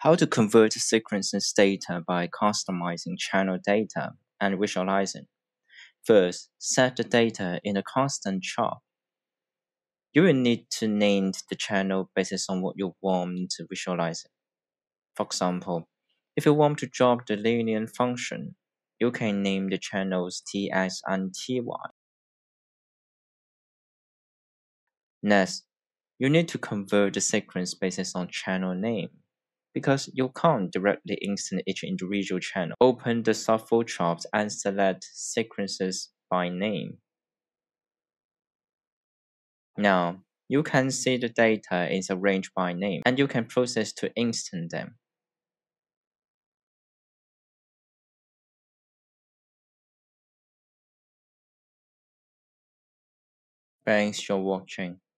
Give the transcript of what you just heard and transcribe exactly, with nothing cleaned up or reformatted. how to convert sequences data by customizing channel data and visualizing. First, set the data in a constant C H O P. You will need to name the channel based on what you want to visualize it. For example, if you want to drop the linear function, you can name the channels T X and T Y. Next, you need to convert the sequence based on channel name, because you can't directly instance each individual channel. Open the subfolder C H O Ps and select sequences by name. Now, you can see the data is arranged by name, and you can process to instance them. Thanks for watching.